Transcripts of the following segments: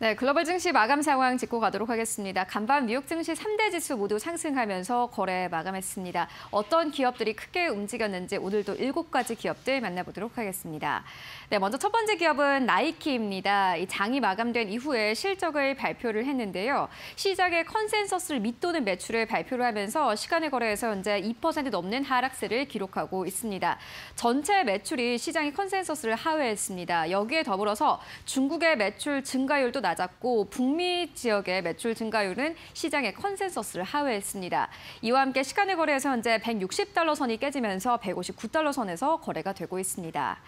네, 글로벌 증시 마감 상황 짚고 가도록 하겠습니다. 간밤 뉴욕 증시 3대 지수 모두 상승하면서 거래 마감했습니다. 어떤 기업들이 크게 움직였는지 오늘도 7가지 기업들 만나보도록 하겠습니다. 네, 먼저 첫 번째 기업은 나이키입니다. 이 장이 마감된 이후에 실적을 발표를 했는데요. 시작의 컨센서스를 밑도는 매출을 발표를 하면서 시간의 거래에서 현재 2% 넘는 하락세를 기록하고 있습니다. 전체 매출이 시장의 컨센서스를 하회했습니다. 여기에 더불어서 중국의 매출 증가율도 낮았고 북미 지역의 매출 증가율은 시장의 컨센서스를 하회했습니다. 이와 함께 시간의 거래에서 현재 160달러 선이 깨지면서 159달러 선에서 거래가 되고 있습니다.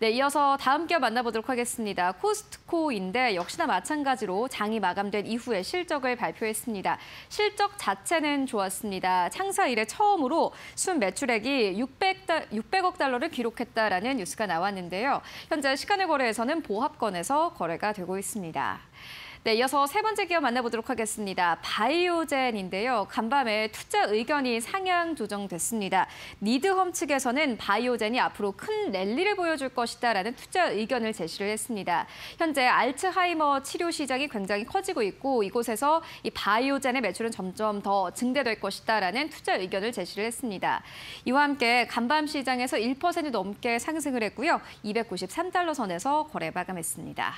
네, 이어서 다음 기업 만나보도록 하겠습니다. 코스트코인데 역시나 마찬가지로 장이 마감된 이후에 실적을 발표했습니다. 실적 자체는 좋았습니다. 창사 이래 처음으로 순 매출액이 600억 달러를 기록했다라는 뉴스가 나왔는데요. 현재 시간의 거래에서는 보합권에서 거래가 되고 있습니다. 네, 이어서 세 번째 기업 만나보도록 하겠습니다. 바이오젠인데요. 간밤에 투자 의견이 상향 조정됐습니다. 니드험 측에서는 바이오젠이 앞으로 큰 랠리를 보여줄 것이다라는 투자 의견을 제시를 했습니다. 현재 알츠하이머 치료 시장이 굉장히 커지고 있고 이곳에서 이 바이오젠의 매출은 점점 더 증대될 것이다라는 투자 의견을 제시를 했습니다. 이와 함께 간밤 시장에서 1% 넘게 상승을 했고요. 293달러 선에서 거래 마감했습니다.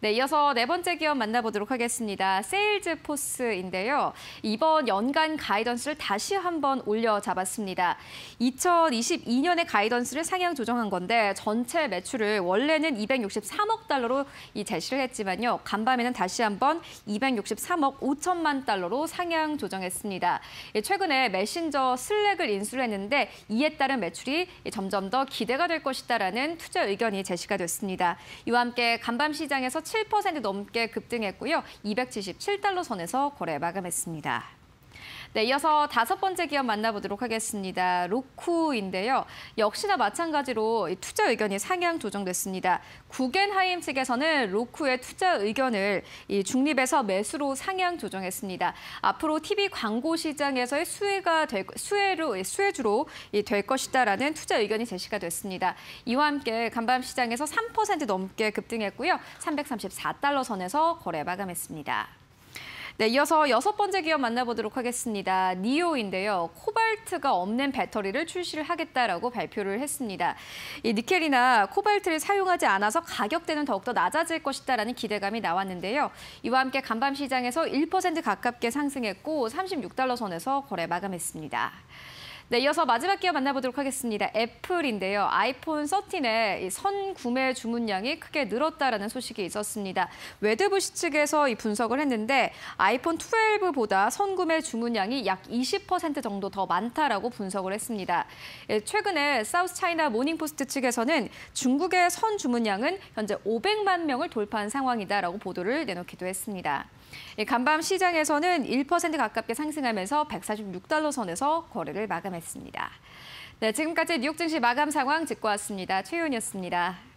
네, 이어서 네 번째 기업 만나보도록 하겠습니다. 세일즈포스인데요. 이번 연간 가이던스를 다시 한번 올려잡았습니다. 2022년의 가이던스를 상향 조정한 건데 전체 매출을 원래는 263억 달러로 제시를 했지만요. 간밤에는 다시 한번 263억 5천만 달러로 상향 조정했습니다. 최근에 메신저 슬랙을 인수를 했는데 이에 따른 매출이 점점 더 기대가 될 것이다라는 투자 의견이 제시가 됐습니다. 이와 함께 간밤 시장에서 7% 넘게 급등했고요. 277달러 선에서 거래 마감했습니다. 네, 이어서 다섯 번째 기업 만나보도록 하겠습니다. 로쿠인데요. 역시나 마찬가지로 투자 의견이 상향 조정됐습니다. 구겐하임 측에서는 로쿠의 투자 의견을 중립에서 매수로 상향 조정했습니다. 앞으로 TV 광고 시장에서의 수혜주로 될 것이다라는 투자 의견이 제시가 됐습니다. 이와 함께 간밤 시장에서 3% 넘게 급등했고요. 334달러 선에서 거래 마감했습니다. 네, 이어서 여섯 번째 기업 만나보도록 하겠습니다. 니오인데요. 코발트가 없는 배터리를 출시를 하겠다라고 발표를 했습니다. 이 니켈이나 코발트를 사용하지 않아서 가격대는 더욱더 낮아질 것이다라는 기대감이 나왔는데요. 이와 함께 간밤 시장에서 1% 가깝게 상승했고 36달러 선에서 거래 마감했습니다. 네, 이어서 마지막 기업 만나보도록 하겠습니다. 애플인데요. 아이폰 13의 선구매 주문량이 크게 늘었다라는 소식이 있었습니다. 웨드부시 측에서 이 분석을 했는데 아이폰 12보다 선구매 주문량이 약 20% 정도 더 많다라고 분석을 했습니다. 최근에 사우스 차이나 모닝포스트 측에서는 중국의 선 주문량은 현재 500만 명을 돌파한 상황이다라고 보도를 내놓기도 했습니다. 간밤 시장에서는 1% 가깝게 상승하면서 146달러 선에서 거래를 마감했습니다. 네, 지금까지 뉴욕 증시 마감 상황 짚고 왔습니다. 최윤이었습니다.